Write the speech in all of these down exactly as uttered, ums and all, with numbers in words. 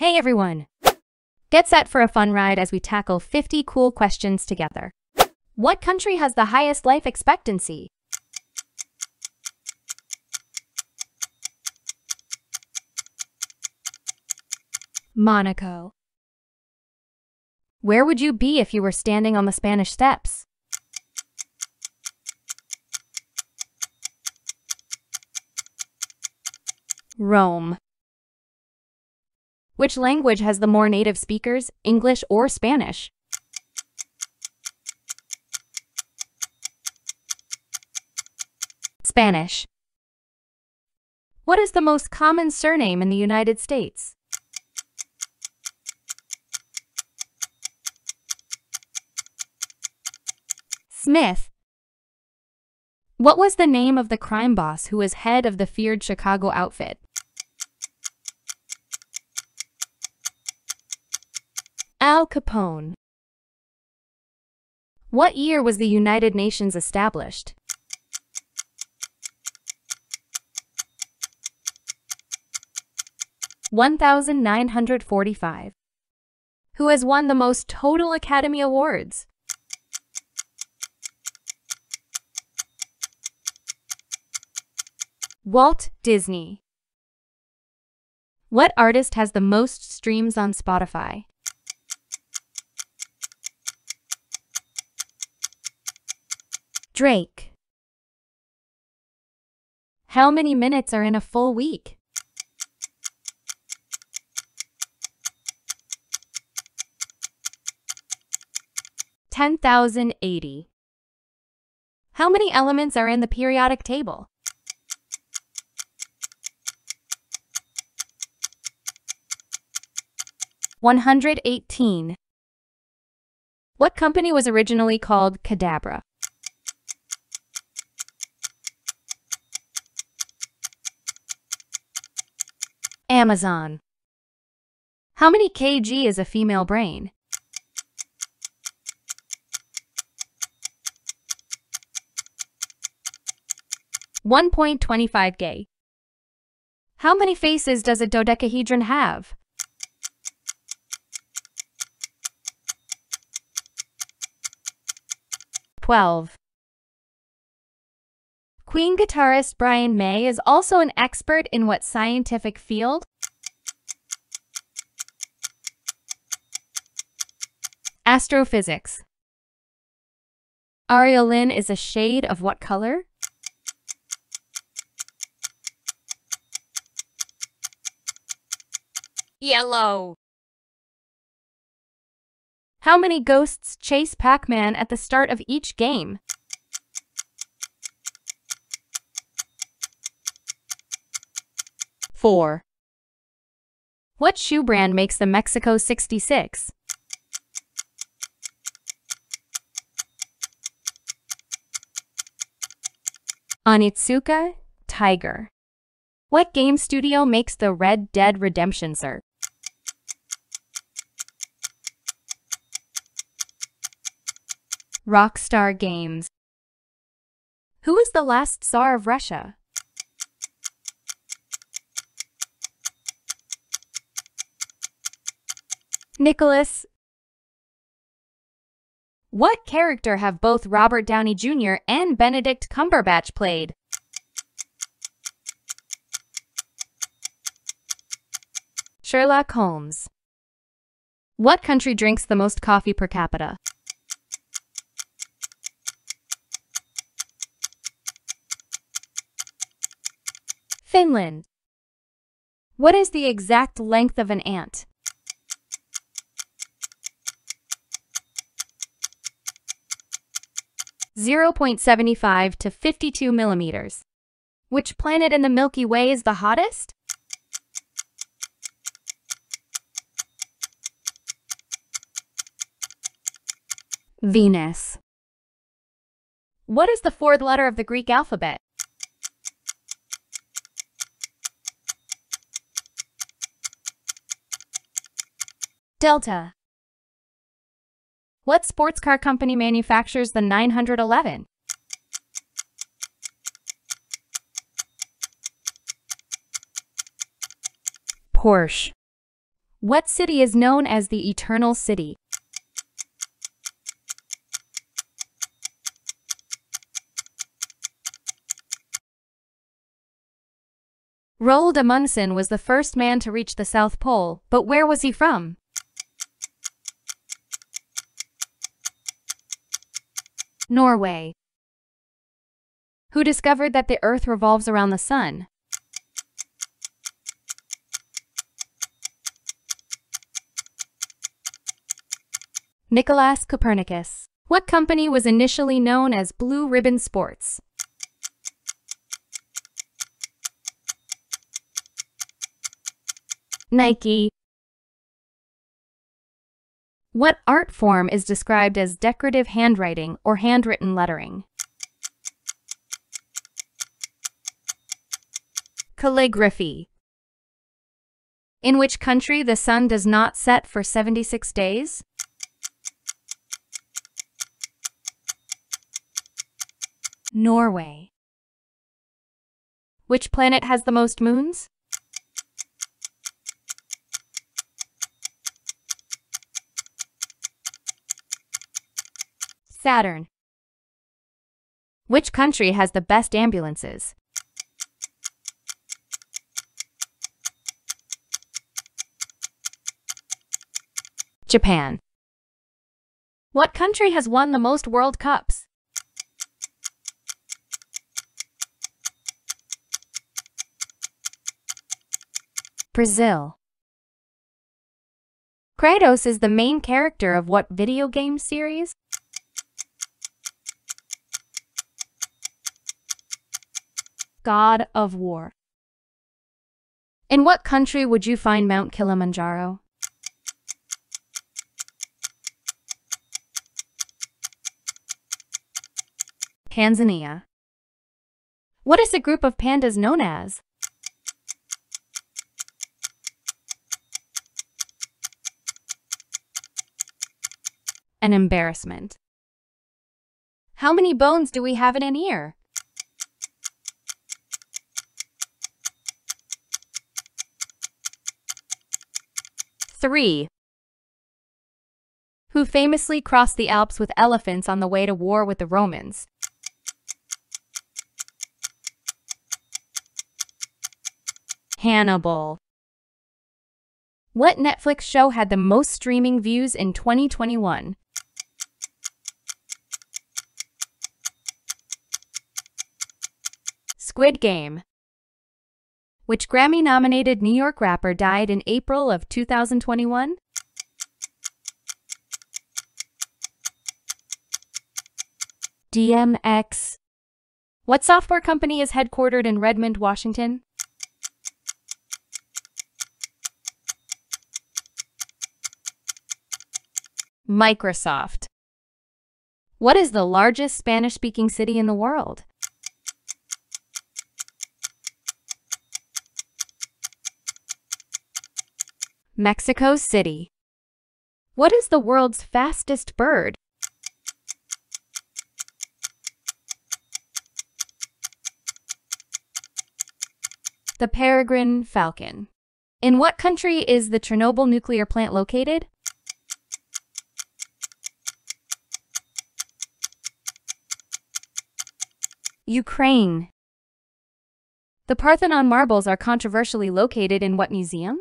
Hey everyone! Get set for a fun ride as we tackle fifty cool questions together. What country has the highest life expectancy? Monaco. Where would you be if you were standing on the Spanish Steps? Rome. Which language has the more native speakers, English or Spanish? Spanish. What is the most common surname in the United States? Smith. What was the name of the crime boss who was head of the feared Chicago outfit? Al Capone. What year was the United Nations established? one thousand nine hundred forty-five. Who has won the most total Academy Awards? Walt Disney. What artist has the most streams on Spotify? Drake. How many minutes are in a full week? ten thousand eighty. How many elements are in the periodic table? one hundred eighteen. What company was originally called Kadabra? Amazon. How many kilograms is a female brain? one point two five kilograms. How many faces does a dodecahedron have? twelve. Queen guitarist Brian May is also an expert in what scientific field? Astrophysics. Aria Lynn is a shade of what color? Yellow. How many ghosts chase Pac-Man at the start of each game? four. What shoe brand makes the Mexico sixty-six? Onitsuka Tiger. What game studio makes the Red Dead Redemption series? Rockstar Games. Who was the last Tsar of Russia? Nicholas. What character have both Robert Downey Junior and Benedict Cumberbatch played? Sherlock Holmes. What country drinks the most coffee per capita? Finland. What is the exact length of an ant? zero point seven five to fifty-two millimeters. Which planet in the Milky Way is the hottest? Venus. What is the fourth letter of the Greek alphabet? Delta. What sports car company manufactures the nine eleven? Porsche. What city is known as the Eternal City? Roald Amundsen was the first man to reach the South Pole, but where was he from? Norway. Who discovered that the Earth revolves around the Sun? Nicolas Copernicus. What company was initially known as Blue Ribbon Sports? Nike. What art form is described as decorative handwriting or handwritten lettering? Calligraphy. In which country the sun does not set for seventy-six days? Norway. Which planet has the most moons? Saturn. Which country has the best ambulances? Japan. What country has won the most World Cups? Brazil. Kratos is the main character of what video game series? God of War. In what country would you find Mount Kilimanjaro? Tanzania. What is a group of pandas known as? An embarrassment. How many bones do we have in an ear? Three. Who famously crossed the Alps with elephants on the way to war with the Romans? Hannibal. What Netflix show had the most streaming views in twenty twenty-one? Squid Game. Which Grammy-nominated New York rapper died in April of two thousand twenty-one? D M X. What software company is headquartered in Redmond, Washington? Microsoft. What is the largest Spanish-speaking city in the world? Mexico City. What is the world's fastest bird? The Peregrine Falcon. In what country is the Chernobyl nuclear plant located? Ukraine. The Parthenon marbles are controversially located in what museum?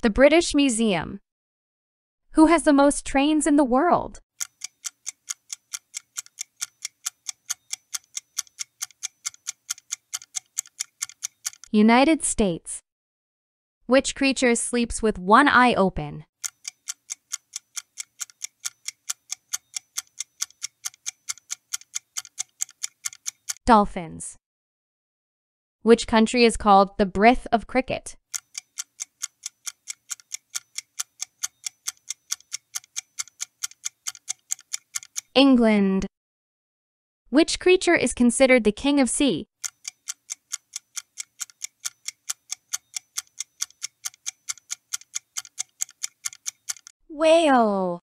The British Museum. Who has the most trains in the world? United States. Which creature sleeps with one eye open? Dolphins. Which country is called the birth of cricket? England. Which creature is considered the king of sea? Whale.